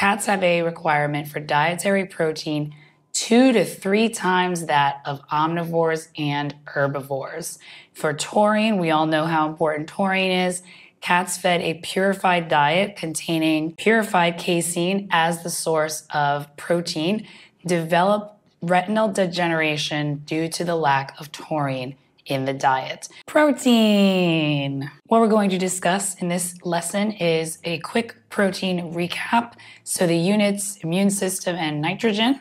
Cats have a requirement for dietary protein 2 to 3 times that of omnivores and herbivores. For taurine, we all know how important taurine is. Cats fed a purified diet containing purified casein as the source of protein, develop retinal degeneration due to the lack of taurine in the diet. Protein. What we're going to discuss in this lesson is a quick protein recap. So the units, immune system, and nitrogen.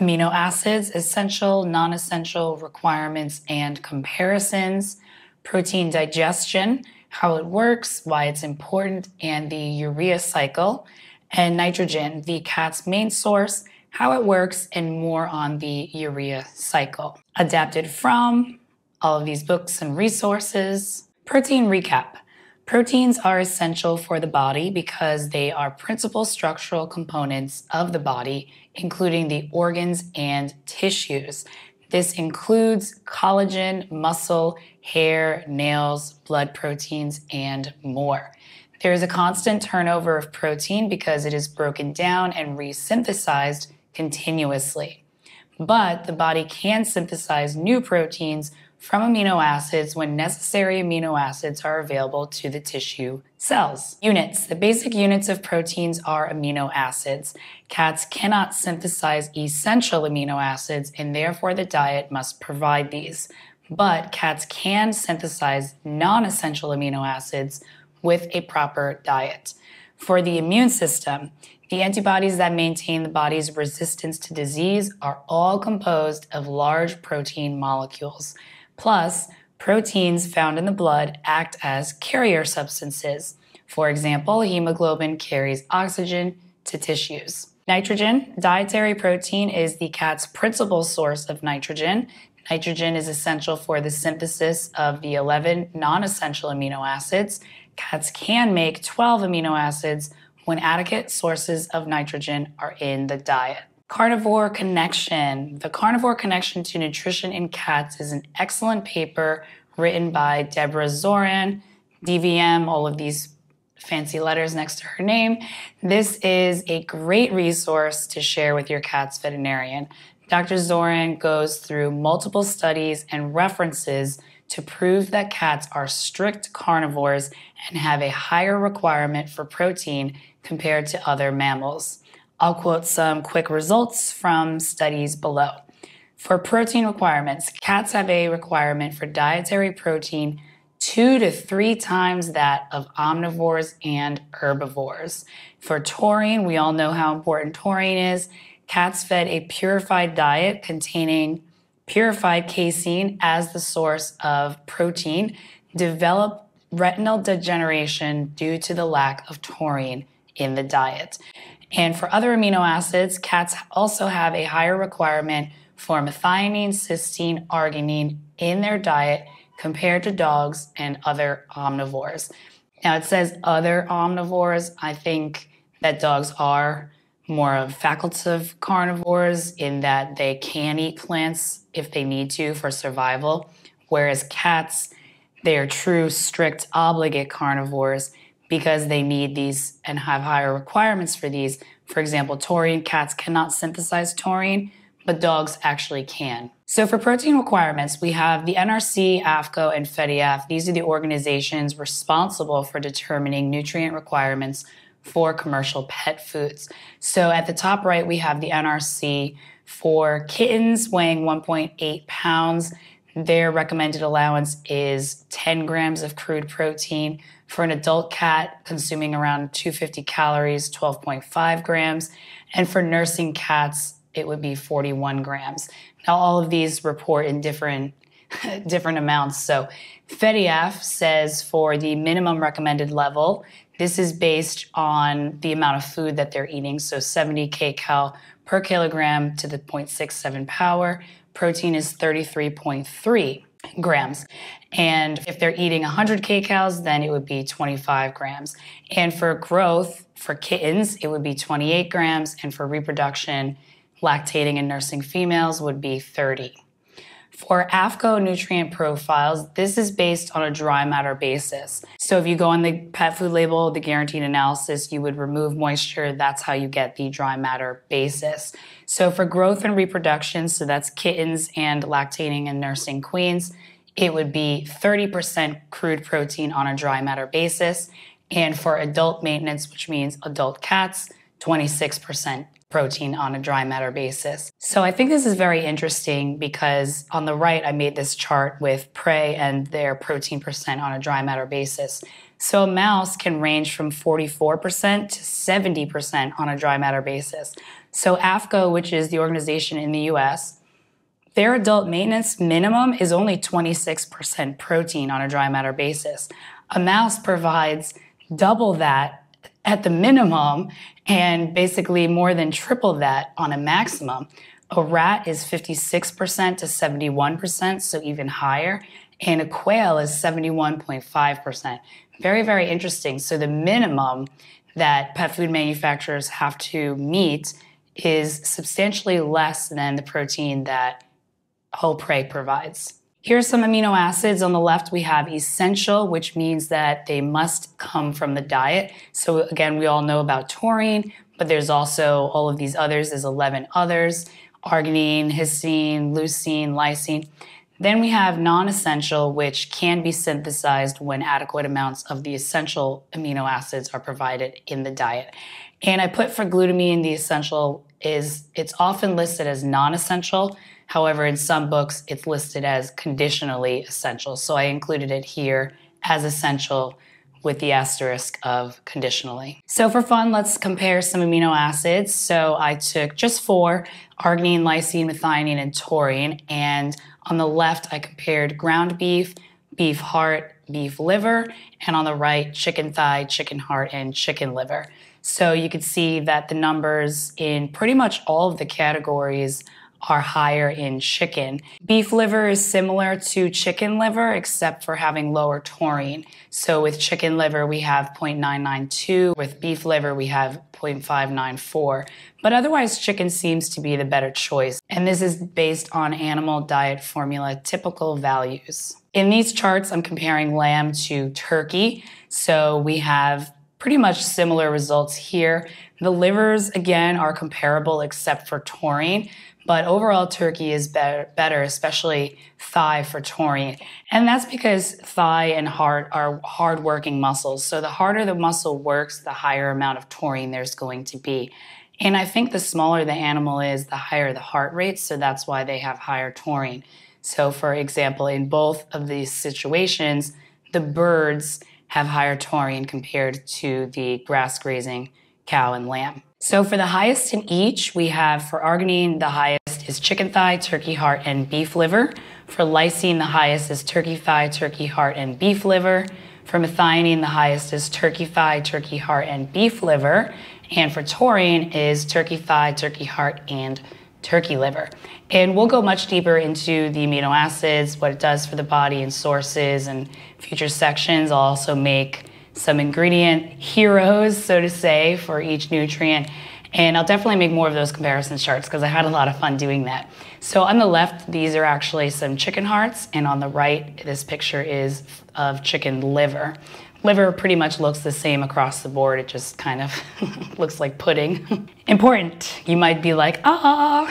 Amino acids, essential, non-essential, requirements, and comparisons. Protein digestion, how it works, why it's important, and the urea cycle. And nitrogen, the cat's main source, how it works, and more on the urea cycle. Adapted from all of these books and resources. Protein recap. Proteins are essential for the body because they are principal structural components of the body, including the organs and tissues. This includes collagen, muscle, hair, nails, blood proteins, and more. There is a constant turnover of protein because it is broken down and resynthesized continuously. But the body can synthesize new proteins from amino acids when necessary amino acids are available to the tissue cells. Units. The basic units of proteins are amino acids. Cats cannot synthesize essential amino acids, and therefore the diet must provide these. But cats can synthesize non-essential amino acids with a proper diet. For the immune system, the antibodies that maintain the body's resistance to disease are all composed of large protein molecules. Plus, proteins found in the blood act as carrier substances. For example, hemoglobin carries oxygen to tissues. Nitrogen. Dietary protein is the cat's principal source of nitrogen. Nitrogen is essential for the synthesis of the 11 non-essential amino acids. Cats can make 12 amino acids when adequate sources of nitrogen are in the diet. Carnivore connection. The carnivore connection to nutrition in cats is an excellent paper written by Deborah Zoran, DVM, all of these fancy letters next to her name. This is a great resource to share with your cat's veterinarian. Dr. Zoran goes through multiple studies and references to prove that cats are strict carnivores and have a higher requirement for protein compared to other mammals. I'll quote some quick results from studies below. For protein requirements, cats have a requirement for dietary protein 2 to 3 times that of omnivores and herbivores. For taurine, we all know how important taurine is. Cats fed a purified diet containing purified casein as the source of protein, develop retinal degeneration due to the lack of taurine in the diet. And for other amino acids, cats also have a higher requirement for methionine, cysteine, arginine in their diet compared to dogs and other omnivores. Now it says other omnivores. I think that dogs are more of facultative carnivores in that they can eat plants if they need to for survival, whereas cats, they are true strict obligate carnivores because they need these and have higher requirements for these. For example, taurine, cats cannot synthesize taurine, but dogs actually can. So for protein requirements, we have the NRC, AAFCO, and FEDIAF. These are the organizations responsible for determining nutrient requirements for commercial pet foods. So at the top right, we have the NRC for kittens weighing 1.8 pounds. Their recommended allowance is 10 grams of crude protein. For an adult cat consuming around 250 calories, 12.5 grams. And for nursing cats, it would be 41 grams. Now all of these report in different amounts. So FEDIAF says for the minimum recommended level, this is based on the amount of food that they're eating. So 70 kcal per kilogram to the 0.67 power. Protein is 33.3 grams. And if they're eating 100 kcals, then it would be 25 grams. And for growth, for kittens, it would be 28 grams. And for reproduction, lactating and nursing females would be 30. For AAFCO nutrient profiles, this is based on a dry matter basis. So if you go on the pet food label, the guaranteed analysis, you would remove moisture. That's how you get the dry matter basis. So for growth and reproduction, so that's kittens and lactating and nursing queens, it would be 30% crude protein on a dry matter basis. And for adult maintenance, which means adult cats, 26% protein on a dry matter basis. So I think this is very interesting because on the right, I made this chart with prey and their protein percent on a dry matter basis. So a mouse can range from 44% to 70% on a dry matter basis. So AAFCO, which is the organization in the US, their adult maintenance minimum is only 26% protein on a dry matter basis. A mouse provides double that at the minimum and basically more than triple that on a maximum. A rat is 56% to 71%, so even higher, and a quail is 71.5%. Very, very interesting. So the minimum that pet food manufacturers have to meet is substantially less than the protein that whole prey provides. Here are some amino acids. On the left, we have essential, which means that they must come from the diet. So again, we all know about taurine, but there's also all of these others. There's 11 others, arginine, histidine, leucine, lysine. Then we have non-essential, which can be synthesized when adequate amounts of the essential amino acids are provided in the diet. And I put for glutamine, the essential is, it's often listed as non-essential. However, in some books, it's listed as conditionally essential. So I included it here as essential with the asterisk of conditionally. So for fun, let's compare some amino acids. So I took just 4, arginine, lysine, methionine, and taurine. And on the left, I compared ground beef, beef heart, beef liver, and on the right, chicken thigh, chicken heart, and chicken liver. So you can see that the numbers in pretty much all of the categories are higher in chicken. Beef liver is similar to chicken liver except for having lower taurine. So with chicken liver we have 0.992, with beef liver we have 0.594. But otherwise chicken seems to be the better choice. And this is based on animal diet formula typical values. In these charts I'm comparing lamb to turkey. So we have pretty much similar results here. The livers again are comparable except for taurine. But overall, turkey is better, especially thigh for taurine. And that's because thigh and heart are hard-working muscles. So the harder the muscle works, the higher amount of taurine there's going to be. And I think the smaller the animal is, the higher the heart rate. So that's why they have higher taurine. So for example, in both of these situations, the birds have higher taurine compared to the grass grazing cow and lamb. So for the highest in each, we have for arginine, the highest is chicken thigh, turkey heart, and beef liver. For lysine, the highest is turkey thigh, turkey heart, and beef liver. For methionine, the highest is turkey thigh, turkey heart, and beef liver. And for taurine is turkey thigh, turkey heart, and turkey liver. And we'll go much deeper into the amino acids, what it does for the body and sources and future sections. I'll also make some ingredient heroes, so to say, for each nutrient. And I'll definitely make more of those comparison charts because I had a lot of fun doing that. So on the left, these are actually some chicken hearts. And on the right, this picture is of chicken liver. Liver pretty much looks the same across the board. It just kind of looks like pudding. Important. You might be like, ah.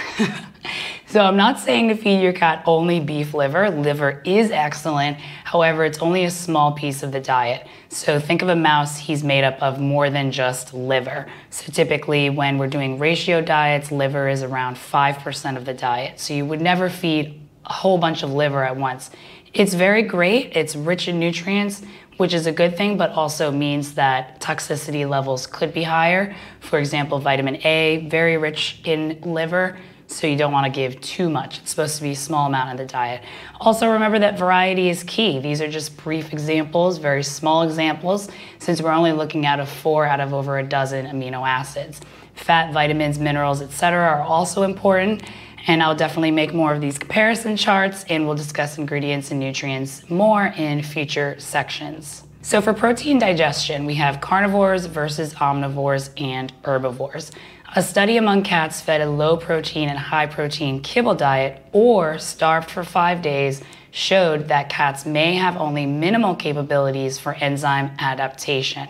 So I'm not saying to feed your cat only beef liver. Liver is excellent. However, it's only a small piece of the diet. So think of a mouse, he's made up of more than just liver. So typically when we're doing ratio diets, liver is around 5% of the diet. So you would never feed a whole bunch of liver at once. It's very great. It's rich in nutrients, which is a good thing, but also means that toxicity levels could be higher. For example, vitamin A, very rich in liver. So you don't want to give too much. It's supposed to be a small amount of the diet. Also remember that variety is key. These are just brief examples, very small examples, since we're only looking at 4 out of over a dozen amino acids. Fat, vitamins, minerals, etc. are also important. And I'll definitely make more of these comparison charts and we'll discuss ingredients and nutrients more in future sections. So for protein digestion, we have carnivores versus omnivores and herbivores. A study among cats fed a low protein and high protein kibble diet or starved for 5 days showed that cats may have only minimal capabilities for enzyme adaptation.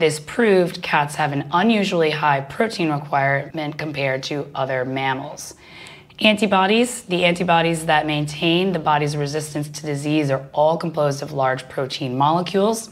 This proved cats have an unusually high protein requirement compared to other mammals. Antibodies. The antibodies that maintain the body's resistance to disease are all composed of large protein molecules.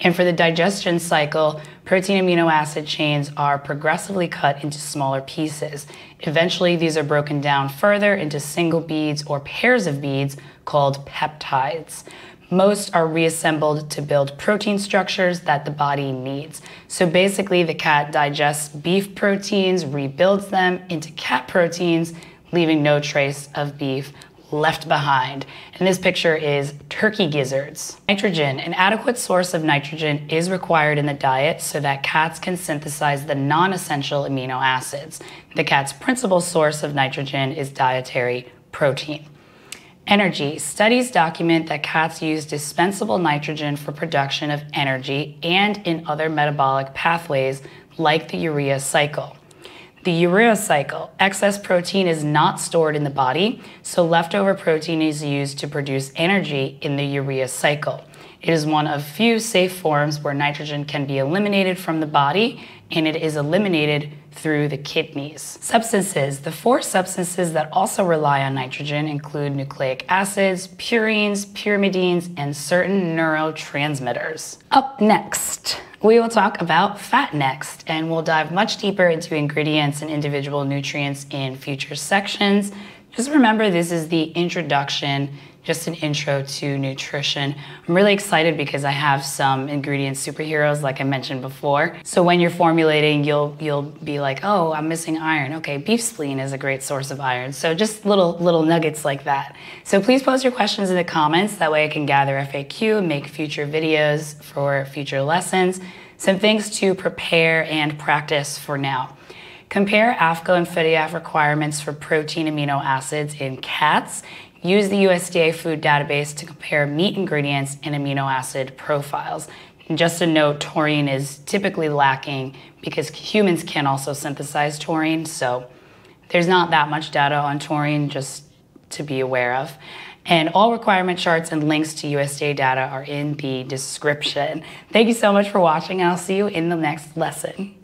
And for the digestion cycle, protein amino acid chains are progressively cut into smaller pieces. Eventually, these are broken down further into single beads or pairs of beads called peptides. Most are reassembled to build protein structures that the body needs. So basically, the cat digests beef proteins, rebuilds them into cat proteins, leaving no trace of beef left behind. And this picture is turkey gizzards. Nitrogen. An adequate source of nitrogen is required in the diet so that cats can synthesize the non-essential amino acids. The cat's principal source of nitrogen is dietary protein. Energy. Studies document that cats use dispensable nitrogen for production of energy and in other metabolic pathways like the urea cycle. The urea cycle. Excess protein is not stored in the body, so leftover protein is used to produce energy in the urea cycle. It is one of few safe forms where nitrogen can be eliminated from the body, and it is eliminated through the kidneys. Substances. The four substances that also rely on nitrogen include nucleic acids, purines, pyrimidines, and certain neurotransmitters. Up next, we will talk about fat next, and we'll dive much deeper into ingredients and individual nutrients in future sections. Just remember, this is the introduction, just an intro to nutrition. I'm really excited because I have some ingredient superheroes like I mentioned before. So when you're formulating, you'll be like, oh, I'm missing iron. Okay, beef spleen is a great source of iron. So just little nuggets like that. So please post your questions in the comments. That way I can gather FAQ and make future videos for future lessons. Some things to prepare and practice for now. Compare AAFCO and FEDIAF requirements for protein amino acids in cats. Use the USDA food database to compare meat ingredients and amino acid profiles. And just a note, taurine is typically lacking because humans can also synthesize taurine, so there's not that much data on taurine, just to be aware of. And all requirement charts and links to USDA data are in the description. Thank you so much for watching, and I'll see you in the next lesson.